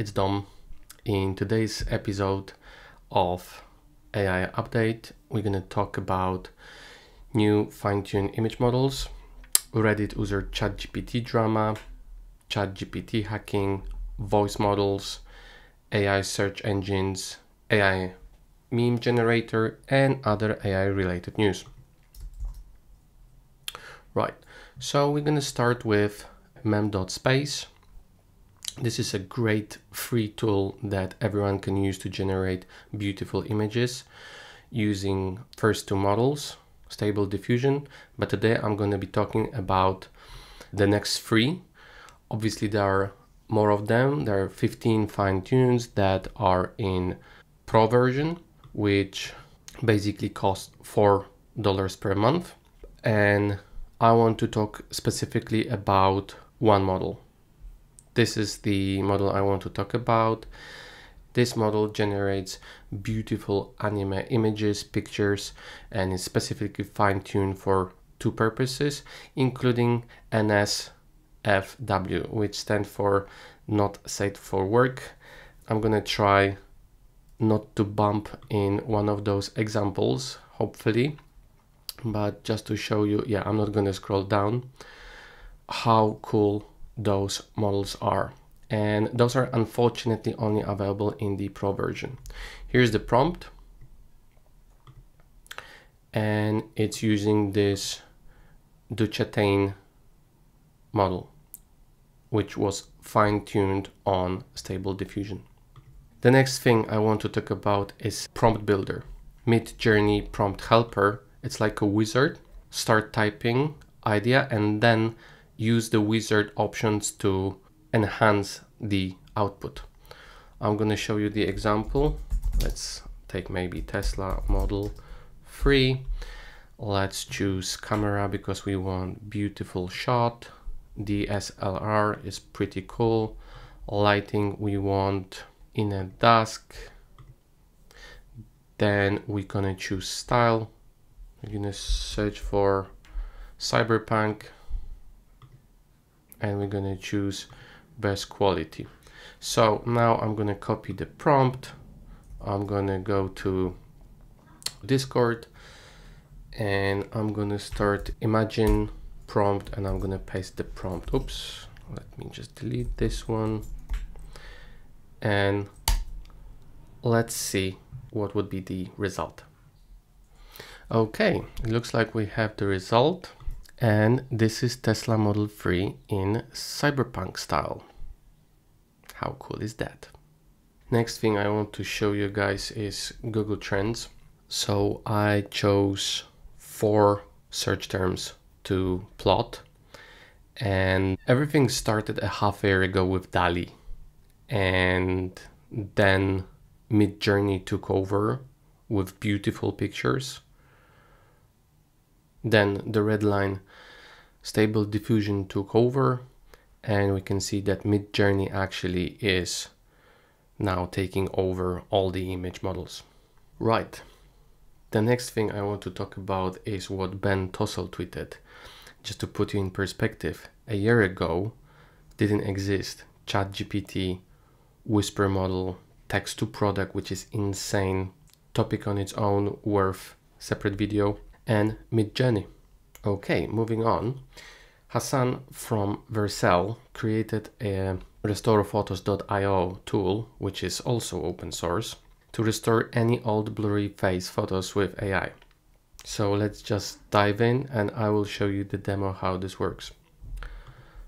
It's Dom. In today's episode of AI Update, we're going to talk about new fine-tuned image models, Reddit user ChatGPT drama, ChatGPT hacking, voice models, AI search engines, AI meme generator, and other AI-related news. Right, so we're going to start with mage.space. This is a great free tool that everyone can use to generate beautiful images using first two models, Stable Diffusion. But today I'm going to be talking about the next three. Obviously, there are more of them. There are 15 fine tunes that are in Pro version, which basically costs $4 per month. And I want to talk specifically about one model. This is the model I want to talk about. This model generates beautiful anime images, pictures, and is specifically fine-tuned for two purposes, including NSFW, which stands for not safe for work. I'm gonna try not to bump in one of those examples, hopefully, but just to show you, yeah, I'm not gonna scroll down, how cool those models are. And those are unfortunately only available in the Pro version. Here's the prompt, and it's using this Duchaitein model, which was fine-tuned on Stable Diffusion. The next thing I want to talk about is prompt builder, MidJourney prompt helper. It's like a wizard. Start typing idea and then use the wizard options to enhance the output. I'm going to show you the example. Let's take maybe Tesla Model 3. Let's choose camera because we want beautiful shot. DSLR is pretty cool. Lighting we want in a dusk. Then we're going to choose style. We're going to search for cyberpunk. And we're going to choose best quality. So now I'm going to copy the prompt. I'm going to go to Discord and I'm going to start imagine prompt and I'm going to paste the prompt. Oops, let me just delete this one. And let's see what would be the result. Okay, it looks like we have the result. And this is Tesla Model 3 in cyberpunk style. How cool is that? Next thing I want to show you guys is Google Trends. So I chose 4 search terms to plot, and everything started a half year ago with DALL-E, and then MidJourney took over with beautiful pictures. Then the red line Stable Diffusion took over, and we can see that MidJourney actually is now taking over all the image models. Right. The next thing I want to talk about is what Ben Tossel tweeted. Just to put you in perspective, a year ago didn't exist ChatGPT, Whisper model, text to product, which is insane, topic on its own, worth separate video, and MidJourney. Okay, moving on. Hassan from Vercel created a restorephotos.io tool, which is also open source, to restore any old blurry face photos with AI. So let's just dive in and I will show you the demo how this works.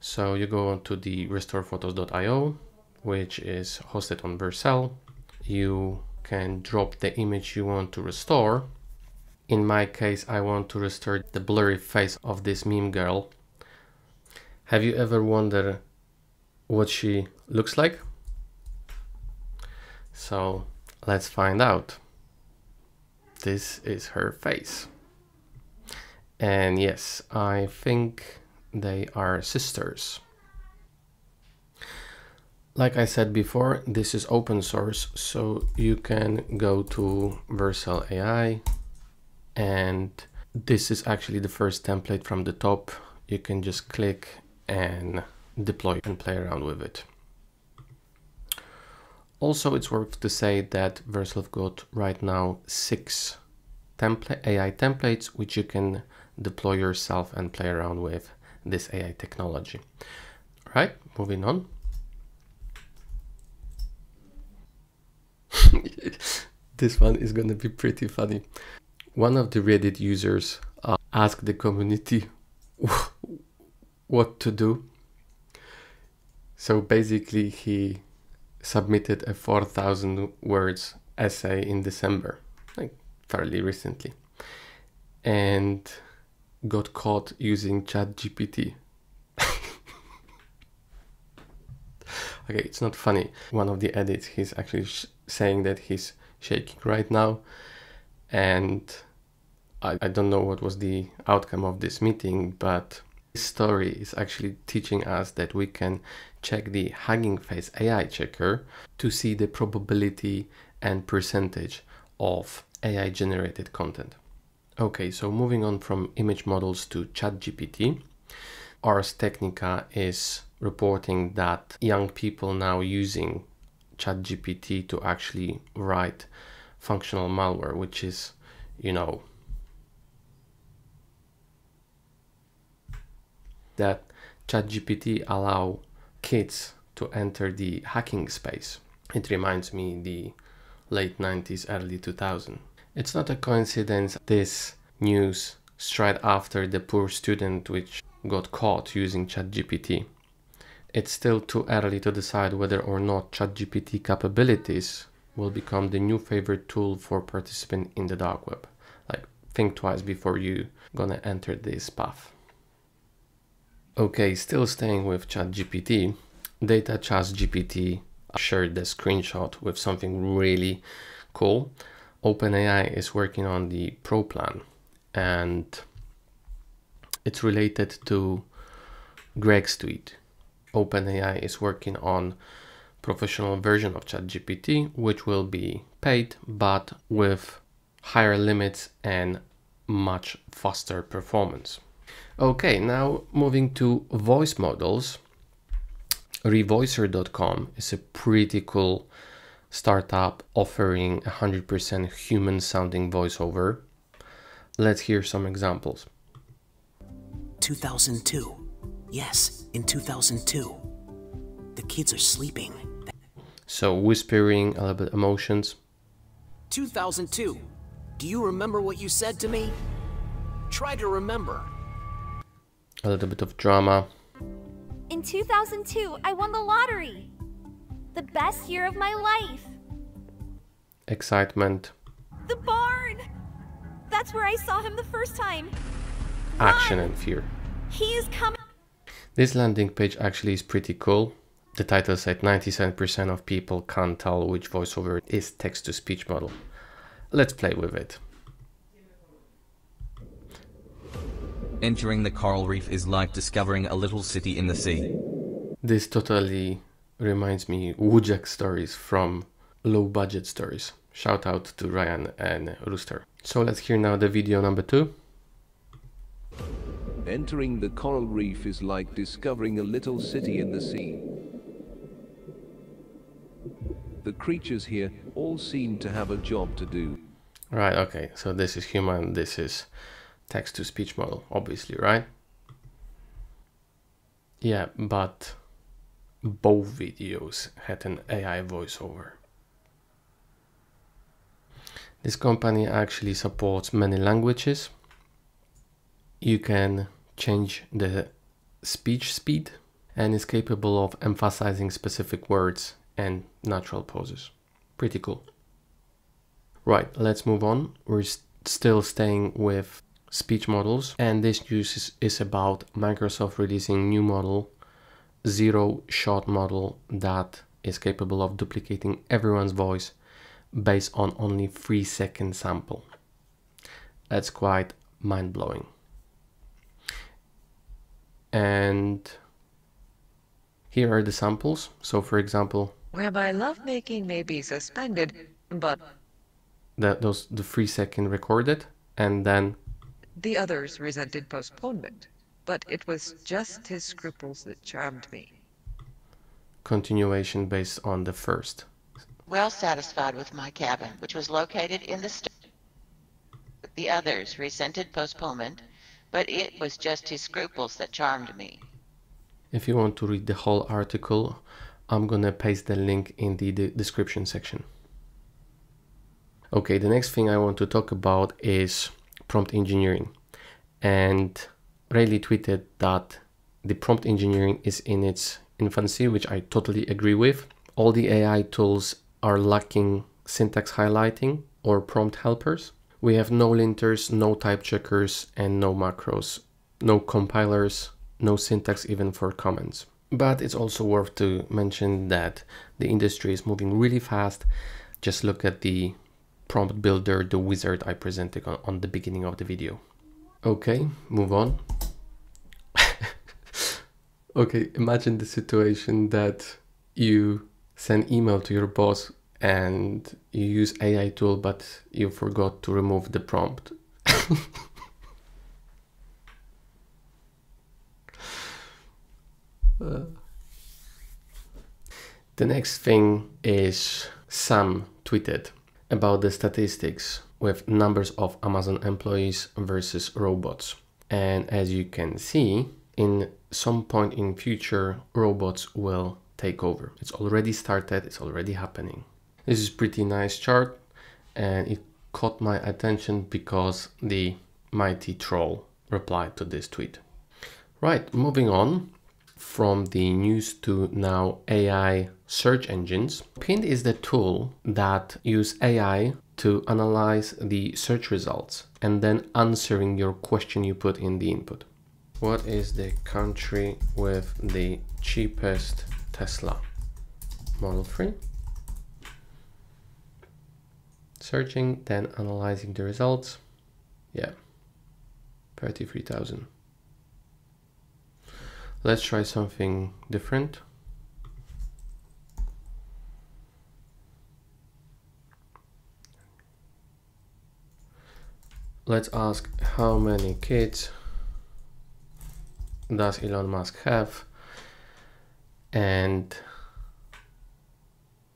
So you go on to the restorephotos.io, which is hosted on Vercel. You can drop the image you want to restore. In my case, I want to restore the blurry face of this meme girl. Have you ever wondered what she looks like? So let's find out. This is her face. And yes, I think they are sisters. Like I said before, this is open source, so you can go to Vercel AI. And this is actually the first template from the top. You can just click and deploy and play around with it. Also, it's worth to say that Vercel have got right now 6 AI templates, which you can deploy yourself and play around with this AI technology. All right, moving on. This one is going to be pretty funny. One of the Reddit users asked the community what to do. So basically he submitted a 4,000 words essay in December, like fairly recently, and got caught using ChatGPT. Okay, it's not funny. One of the edits, he's actually saying that he's shaking right now, and I don't know what was the outcome of this meeting, but this story is actually teaching us that we can check the Hugging Face AI checker to see the probability and percentage of AI generated content. Okay, so moving on from image models to ChatGPT, Ars Technica is reporting that young people now using ChatGPT to actually write functional malware, which is, you know, that ChatGPT allow kids to enter the hacking space. It reminds me the late 90s, early 2000s. It's not a coincidence this news straight after the poor student which got caught using ChatGPT. It's still too early to decide whether or not ChatGPT capabilities will become the new favorite tool for participants in the dark web. Like, think twice before you gonna enter this path. Okay, still staying with ChatGPT, DataChatGPT shared the screenshot with something really cool. OpenAI is working on the Pro plan, and it's related to Greg's tweet. OpenAI is working on professional version of ChatGPT, which will be paid, but with higher limits and much faster performance. Okay, now moving to voice models. Revoicer.com is a pretty cool startup offering 100% human sounding voiceover. Let's hear some examples. 2002. Yes, in 2002. The kids are sleeping. So whispering, a little bit emotions. 2002. Do you remember what you said to me? Try to remember. A little bit of drama. In 2002, I won the lottery. The best year of my life. Excitement. The barn. That's where I saw him the first time. Action and fear. He is coming. This landing page actually is pretty cool. The title said 97% of people can't tell which voiceover is text-to-speech model. Let's play with it. Entering the coral reef is like discovering a little city in the sea. This totally reminds me Wojak stories from low budget stories. Shout out to Ryan and Rooster. So let's hear now the video number 2. Entering the coral reef is like discovering a little city in the sea. The creatures here all seem to have a job to do. Right, okay, so this is human, this is text-to-speech model, obviously, right? Yeah, but both videos had an AI voiceover. This company actually supports many languages. You can change the speech speed and is capable of emphasizing specific words and natural pauses. Pretty cool. Right, let's move on. We're still staying with speech models, and this news is about Microsoft releasing new model, zero-shot model that is capable of duplicating everyone's voice based on only 3-second sample. That's quite mind-blowing. And here are the samples. So for example, whereby lovemaking may be suspended, but the 3-second recorded, and then the others resented postponement, but it was just his scruples that charmed me. Continuation based on the first well satisfied with my cabin, which was located in the state. The others resented postponement, but it was just his scruples that charmed me. If you want to read the whole article, I'm gonna paste the link in the description section. Okay, the next thing I want to talk about is prompt engineering. And Rayli tweeted that the prompt engineering is in its infancy, which I totally agree with. All the AI tools are lacking syntax highlighting or prompt helpers. We have no linters, no type checkers, and no macros, no compilers, no syntax even for comments. But it's also worth to mention that the industry is moving really fast. Just look at the prompt builder, the wizard I presented on the beginning of the video. Okay, move on. Okay, imagine the situation that you send email to your boss and you use AI tool, but you forgot to remove the prompt. The next thing is Sam tweeted about the statistics with numbers of Amazon employees versus robots. And as you can see, in some point in future, robots will take over. It's already started, it's already happening. This is a pretty nice chart, and it caught my attention because the mighty troll replied to this tweet. Right, moving on from the news to now AI search engines. Phind is the tool that uses AI to analyze the search results and then answering your question you put in the input. What is the country with the cheapest Tesla? Model 3. Searching, then analyzing the results. Yeah, 33,000. Let's try something different. Let's ask how many kids does Elon Musk have? And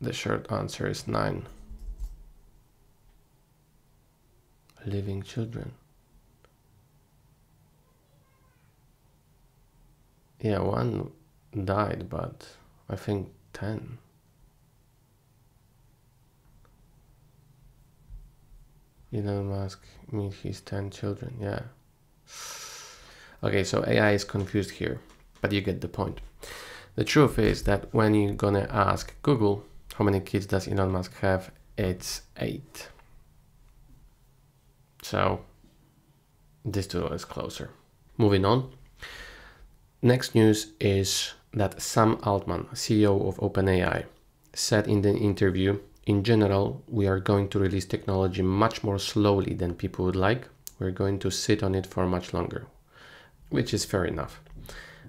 the short answer is 9. Living children. Yeah, one died, but I think 10. Elon Musk means he's 10 children, yeah. Okay, so AI is confused here, but you get the point. The truth is that when you're gonna ask Google, how many kids does Elon Musk have? It's 8. So this tool is closer. Moving on. Next news is that Sam Altman, CEO of OpenAI, said in the interview, in general, we are going to release technology much more slowly than people would like. We're going to sit on it for much longer, which is fair enough.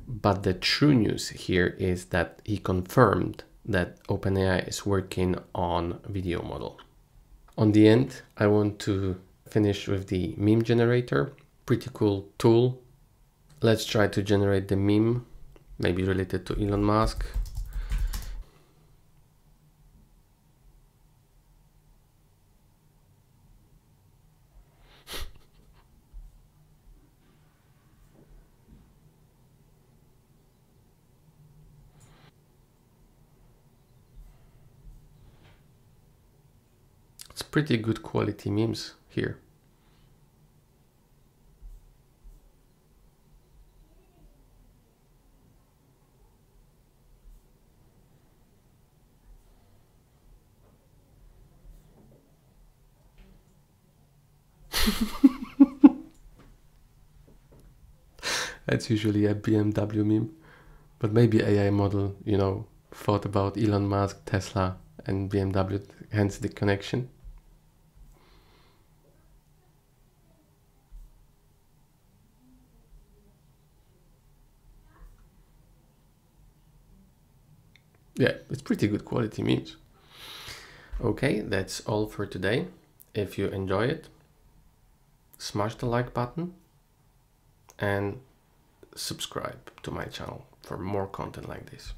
But the true news here is that he confirmed that OpenAI is working on video model. On the end, I want to finish with the meme generator. Pretty cool tool. Let's try to generate the meme, maybe related to Elon Musk. It's pretty good quality memes here. That's usually a BMW meme, but maybe AI model, you know, thought about Elon Musk, Tesla, and BMW, hence the connection. Yeah, it's pretty good quality memes. Okay, that's all for today. If you enjoy it, smash the like button and subscribe to my channel for more content like this.